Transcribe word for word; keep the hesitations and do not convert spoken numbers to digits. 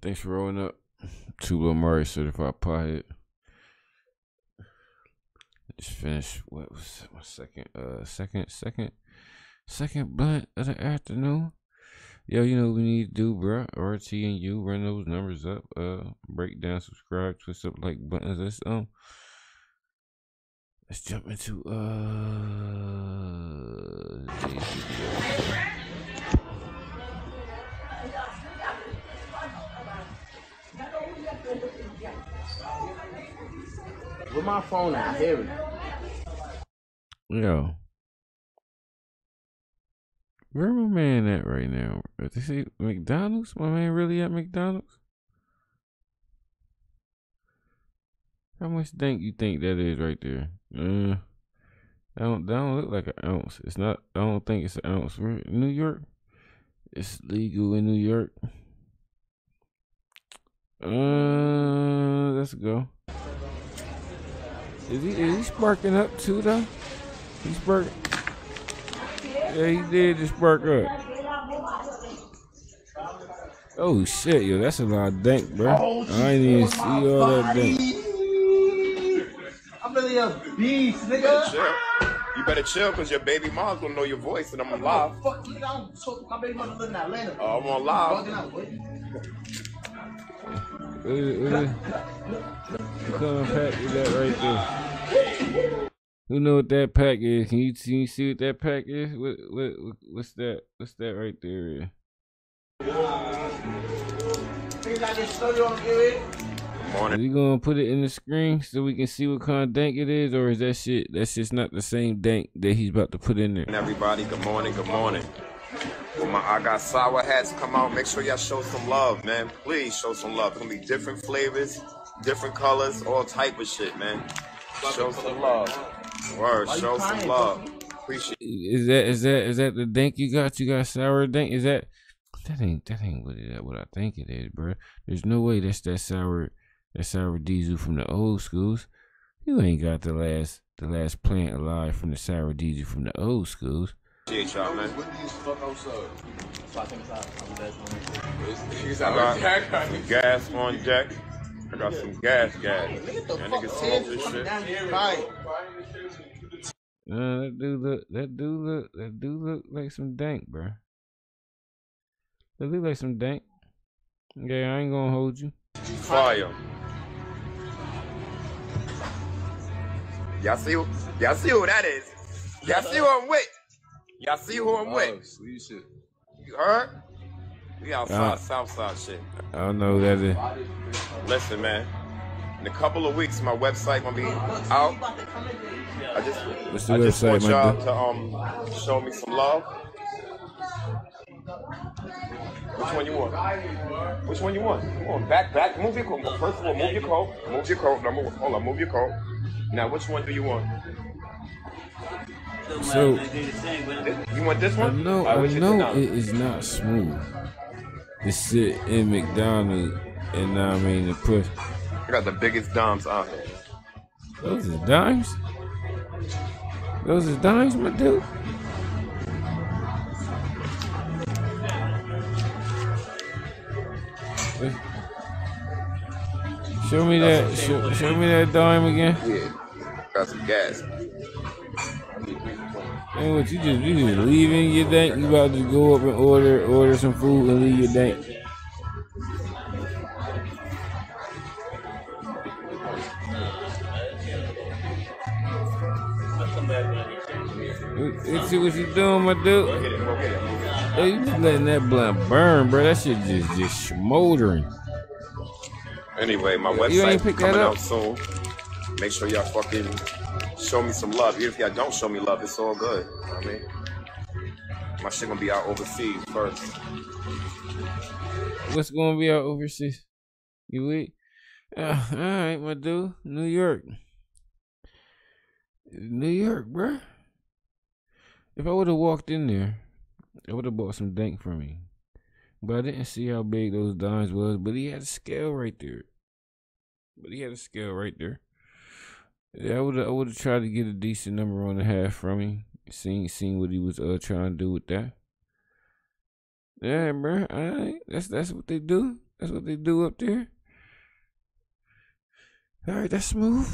Thanks for rolling up. Tubo Murray, certified pothead. Just finished what was my second, uh, second, second, second blunt of the afternoon. Yo, you know what we need to do, bro. R T and you run those numbers up. Uh, break down, subscribe, twist up like buttons. Let's um, let's jump into uh. With my phone out, hear it. Yo, where my man at right now? They say McDonald's? My man really at McDonald's? How much think you think that is right there? Uh, that don't, that don't look like an ounce. It's not. I don't think it's an ounce. We're in New York, it's legal in New York. Uh, let's go. Is he, is he sparking up too though? He sparking. Yeah, he did just spark up. Oh shit, yo, that's a lot of dank, bro. Oh, I ain't even see all that dank. I'm really a beast, nigga. You better chill, cause your baby mom's gonna know your voice, and I'm on live. Oh, fuck you, I don't talk. My baby mother live in Atlanta. Oh, I'm on live. What is it? Pack is that right there? Who know what that pack is? Can you, can you see what that pack is? What, what what's that? What's that right there? Morning. Are you gonna put it in the screen so we can see what kind of dank it is, or is that shit? That's just not the same dank that he's about to put in there. Everybody, good morning. Good morning. When my I Got Sour hats come out, make sure y'all show some love, man. Please show some love. It's gonna be different flavors, different colors, all type of shit, man. Show some love. Word, show some love. Appreciate. Is that is that is that the dank you got? You got sour dank? Is that that ain't that ain't what it, what I think it is, bro? There's no way that's that sour that sour diesel from the old schools. You ain't got the last the last plant alive from the sour diesel from the old schools. Y'all, man. Gas on deck. I got some gas, gas. That nigga smoke this shit. Uh, that dude look, that dude look, that dude look like some dank, bro. That look like some dank. Yeah, I ain't gonna hold you. Fire. Y'all see, y'all see who that is? Y'all see who I'm with? Y'all see who I'm oh, with? Shit. You heard? We outside, uh, Southside shit. I don't know that is. Listen, man. In a couple of weeks, my website gonna be out. I just, What's the I just want y'all to um show me some love. Which one you want? Which one you want? Come on, back, back. Move your coat. First of all, move your coat. Move your coat. Number one. Hold on, move your coat. Now, which one do you want? So, you want this one? I know, I know it is not smooth to sit in McDonald's and I mean to push. I got the biggest dimes out here. Those are dimes? Those are dimes, my dude? Show me that, show, show me that dime again. Yeah, got some gas. Hey, what you just you just leaving your dank? You about to go up and order order some food and leave your dank? Let's see what you doing, my dude. Hey, you just letting that blunt burn, bro. That shit just just smoldering. Anyway, my website coming out soon. Make sure y'all fucking show me some love. Even if y'all don't show me love, it's all good. You know what I mean? My shit gonna be out overseas first. What's gonna be out overseas? You wait? Uh, all right, my dude. New York. New York, bruh. If I would have walked in there, I would have bought some dank for me. But I didn't see how big those dimes was. But he had a scale right there. But he had a scale right there. Yeah, I would I would have tried to get a decent number on the half from him. Seen seen what he was uh trying to do with that. Yeah, bro. All right, that's that's what they do. That's what they do up there. All right, that's smooth.